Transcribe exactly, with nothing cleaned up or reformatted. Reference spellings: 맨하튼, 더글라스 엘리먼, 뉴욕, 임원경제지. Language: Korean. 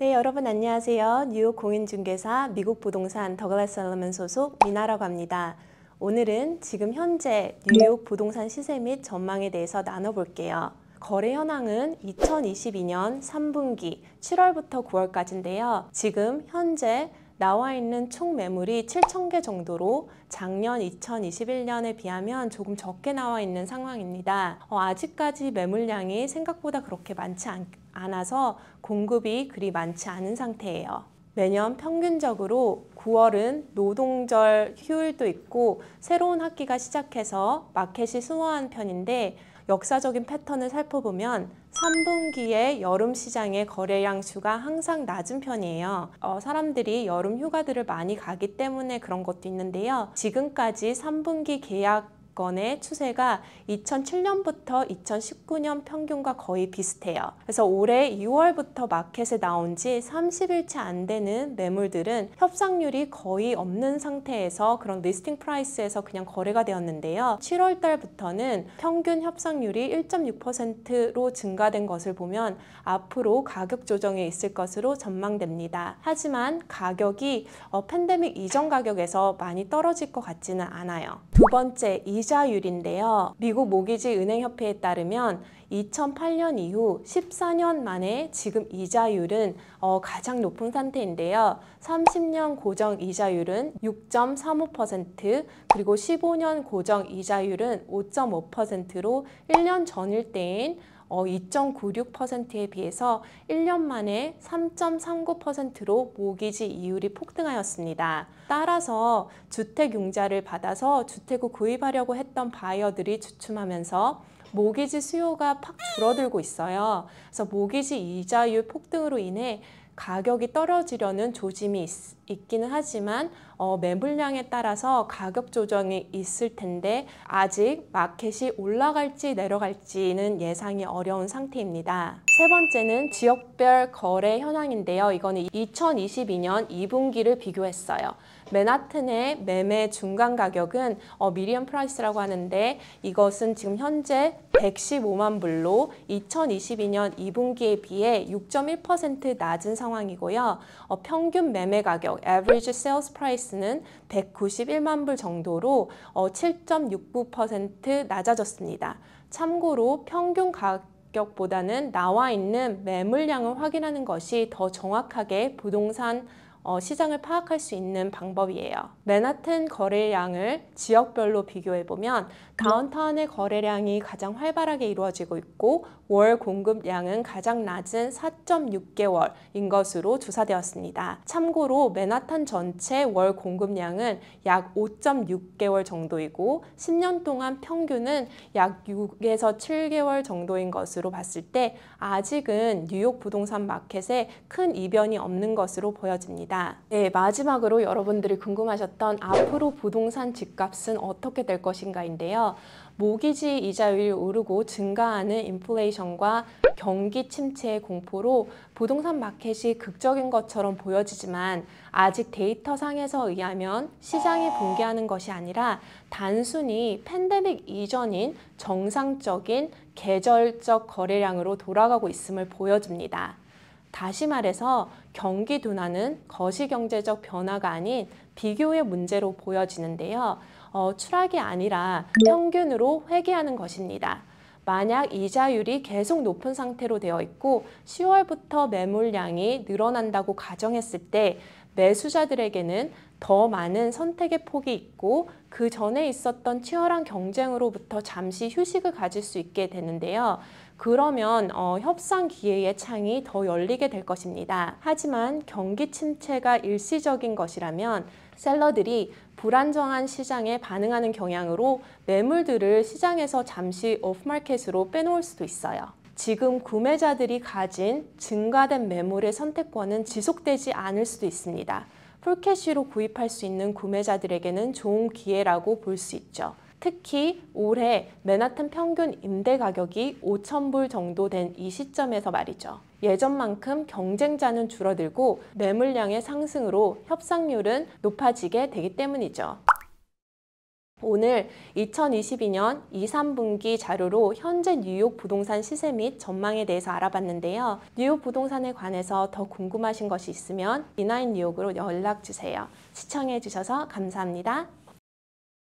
네, 여러분 안녕하세요. 뉴욕 공인중개사 미국 부동산 더글라스 엘리먼 소속 미나라고 합니다. 오늘은 지금 현재 뉴욕 부동산 시세 및 전망에 대해서 나눠볼게요. 거래 현황은 이천이십이년 삼분기 칠월부터 구월까지인데요. 지금 현재 나와 있는 총 매물이 칠천 개 정도로 작년 이천이십일년에 비하면 조금 적게 나와 있는 상황입니다. 어, 아직까지 매물량이 생각보다 그렇게 많지 않, 않아서 공급이 그리 많지 않은 상태예요. 매년 평균적으로 구월은 노동절 휴일도 있고 새로운 학기가 시작해서 마켓이 수월한 편인데, 역사적인 패턴을 살펴보면 삼분기에 여름 시장의 거래량 수가 항상 낮은 편이에요. 어, 사람들이 여름 휴가들을 많이 가기 때문에 그런 것도 있는데요. 지금까지 삼분기 계약건의 추세가 이천칠년부터 이천십구년 평균과 거의 비슷해요. 그래서 올해 이월부터 마켓에 나온 지 삼십일치 안 되는 매물들은 협상률이 거의 없는 상태에서 그런 리스팅 프라이스에서 그냥 거래가 되었는데요. 칠월 달부터는 평균 협상률이 일 점 육 퍼센트로 증가된 것을 보면 앞으로 가격 조정에 있을 것으로 전망됩니다. 하지만 가격이 어, 팬데믹 이전 가격에서 많이 떨어질 것 같지는 않아요. 두 번째, 이자율인데요. 미국 모기지 은행협회에 따르면 이천팔년 이후 십사년 만에 지금 이자율은 어, 가장 높은 상태인데요. 삼십년 고정 이자율은 육 점 삼오 퍼센트, 그리고 십오년 고정 이자율은 오 점 오 퍼센트로 일 년 전일 때인 어, 이 점 구육 퍼센트에 비해서 일 년 만에 삼 점 삼구 퍼센트로 모기지 이율이 폭등하였습니다. 따라서 주택융자를 받아서 주택을 구입하려고 했던 바이어들이 주춤하면서 모기지 수요가 팍 줄어들고 있어요. 그래서 모기지 이자율 폭등으로 인해 가격이 떨어지려는 조짐이 있, 있기는 하지만 어, 매물량에 따라서 가격 조정이 있을 텐데 아직 마켓이 올라갈지 내려갈지는 예상이 어려운 상태입니다. 세 번째는 지역별 거래 현황인데요. 이거는 이천이십이년 이분기를 비교했어요. 맨하튼의 매매 중간 가격은 어, 미디엄 프라이스라고 하는데, 이것은 지금 현재 백십오만 불로 이천이십이년 이분기에 비해 육 점 일 퍼센트 낮은 상황이고요. 어, 평균 매매 가격 (average sales price)는 백구십일만 불 정도로 어, 칠 점 육구 퍼센트 낮아졌습니다. 참고로 평균 가격 보다는 나와 있는 매물량을 확인하는 것이 더 정확하게 부동산 어, 시장을 파악할 수 있는 방법이에요. 맨하튼 거래량을 지역별로 비교해보면 다운타운의 거래량이 가장 활발하게 이루어지고 있고 월 공급량은 가장 낮은 사 점 육 개월인 것으로 조사되었습니다. 참고로 맨하탄 전체 월 공급량은 약 오 점 육 개월 정도이고 십년 동안 평균은 약 육에서 칠 개월 정도인 것으로 봤을 때 아직은 뉴욕 부동산 마켓에 큰 이변이 없는 것으로 보여집니다. 네, 마지막으로 여러분들이 궁금하셨던 앞으로 부동산 집값은 어떻게 될 것인가인데요. 모기지 이자율이 오르고 증가하는 인플레이션과 경기 침체의 공포로 부동산 마켓이 극적인 것처럼 보여지지만 아직 데이터 상에서 의하면 시장이 붕괴하는 것이 아니라 단순히 팬데믹 이전인 정상적인 계절적 거래량으로 돌아가고 있음을 보여줍니다. 다시 말해서 경기 둔화는 거시경제적 변화가 아닌 비교의 문제로 보여지는데요. 어, 추락이 아니라 평균으로 회귀하는 것입니다. 만약 이자율이 계속 높은 상태로 되어 있고 시월부터 매물량이 늘어난다고 가정했을 때 매수자들에게는 더 많은 선택의 폭이 있고 그 전에 있었던 치열한 경쟁으로부터 잠시 휴식을 가질 수 있게 되는데요. 그러면 어, 협상 기회의 창이 더 열리게 될 것입니다. 하지만 경기 침체가 일시적인 것이라면 셀러들이 불안정한 시장에 반응하는 경향으로 매물들을 시장에서 잠시 오프마켓으로 빼놓을 수도 있어요. 지금 구매자들이 가진 증가된 매물의 선택권은 지속되지 않을 수도 있습니다. 풀캐시로 구입할 수 있는 구매자들에게는 좋은 기회라고 볼 수 있죠. 특히 올해 맨하탄 평균 임대 가격이 오천 불 정도 된 이 시점에서 말이죠. 예전만큼 경쟁자는 줄어들고 매물량의 상승으로 협상률은 높아지게 되기 때문이죠. 오늘 이천이십이 년 이, 삼 분기 자료로 현재 뉴욕 부동산 시세 및 전망에 대해서 알아봤는데요. 뉴욕 부동산에 관해서 더 궁금하신 것이 있으면 미나인 뉴욕으로 연락주세요. 시청해주셔서 감사합니다.